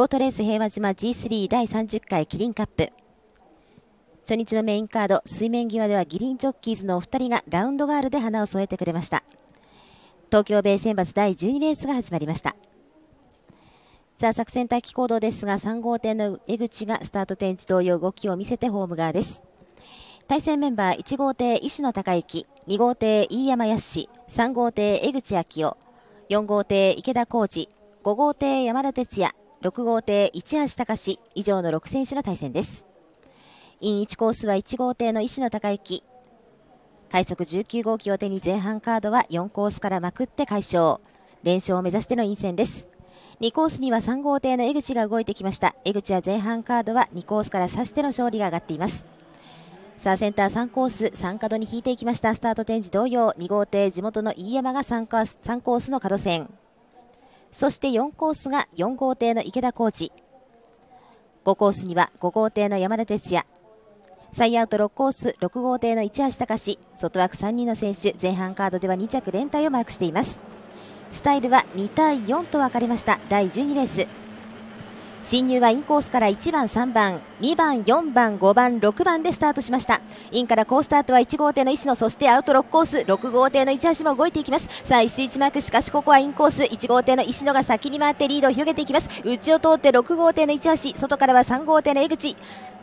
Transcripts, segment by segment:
ボートレース平和島 G3 第30回キリンカップ。初日のメインカード、水面際ではギリンジョッキーズのお二人がラウンドガールで花を添えてくれました。東京ベイ選抜第12レースが始まりました。さあ、作戦待機行動ですが、3号艇の江口がスタート点地同様動きを見せてホーム側です。対戦メンバー、1号艇石野孝之、2号艇飯山康、3号艇江口昭夫、4号艇池田浩二、5号艇山田哲也、6号艇市橋隆、以上の6選手の対戦です。イン1コースは1号艇の石野孝之、快速19号機を手に前半カードは4コースからまくって快勝、連勝を目指してのイン戦です。2コースには3号艇の江口が動いてきました。江口は前半カードは2コースから指しての勝利が上がっています。さあ、センター3コース、3角に引いていきました。スタート点時同様、2号艇地元の飯山が3コースの角線。そして4コースが4号艇の池田浩二。5コースには5号艇の山田哲也。サイアウト6コース、6号艇の市橋隆。外枠3人の選手、前半カードでは2着連帯をマークしています。スタイルは2対4と分かれました。第12レース。進入はインコースから1番、3番、2番、4番、5番、6番でスタートしました。インから好スタートは1号艇の石野、そしてアウト6コース、6号艇の市橋も動いていきます。さあ、一周1マーク、しかしここはインコース、1号艇の石野が先に回ってリードを広げていきます。内を通って6号艇の市橋、外からは3号艇の江口。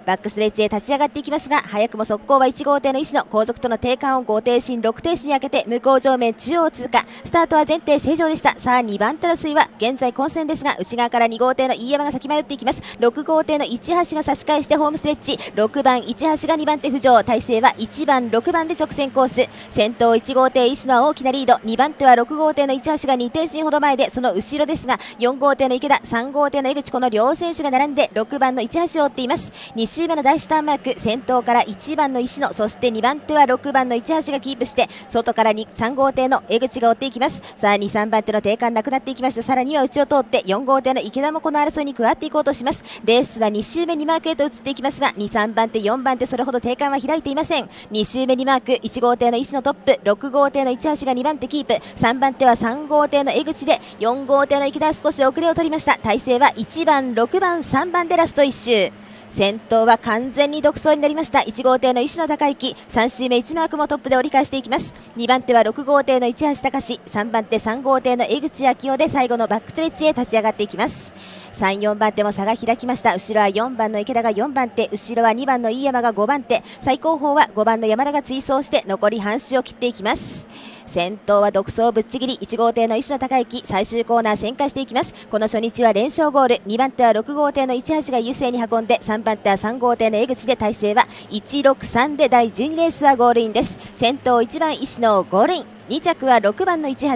バックストレッチへ立ち上がっていきますが、早くも速攻は1号艇の石野、後続との定間を5艇身、6艇身に開けて向こう上面中央を通過、スタートは全艇正常でした。さあ、2番手争いは現在混戦ですが、内側から2号艇の飯山が先迷っていきます。6号艇の市橋が差し返してホームストレッチ、6番市橋が2番手浮上、体勢は1番、6番で直線コース、先頭1号艇石野は大きなリード、2番手は6号艇の市橋が2艇身ほど前で、その後ろですが、4号艇の池田、3号艇の江口、この両選手が並んで6番の市橋を追っています。1周目の大スターマーク、先頭から1番の石野、そして2番手は6番の市橋がキープして、外から3号艇の江口が追っていきます。さあ、2、3番手の定間なくなっていきました。さらには内を通って4号艇の池田もこの争いに加わっていこうとします。レースは2周目2マークへと移っていきますが、2、3番手、4番手、それほど定間は開いていません。2周目2マーク、1号艇の石野トップ、6号艇の市橋が2番手キープ、3番手は3号艇の江口で、4号艇の池田は少し遅れを取りました。体勢は1番、6番、3番でラスト1周。先頭は完全に独走になりました。1号艇の石野孝之、3周目1マークもトップで折り返していきます。2番手は6号艇の市橋隆、3番手3号艇の江口昭夫で最後のバックストレッチへ立ち上がっていきます。3、4番手も差が開きました。後ろは4番の池田が4番手、後ろは2番の飯山が5番手、最後方は5番の山田が追走して残り半周を切っていきます。先頭は独走ぶっちぎり、1号艇の石野孝之、最終コーナー旋回していきます。この初日は連勝ゴール、2番手は6号艇の市橋が優勢に運んで、3番手は3号艇の江口で、体勢は163で第12レースはゴールインです。先頭1番石野ゴールイン、2着は6番の市橋、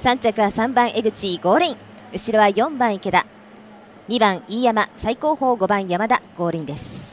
3着は3番江口ゴールイン、後ろは4番池田、2番飯山、最後方5番山田ゴールインです。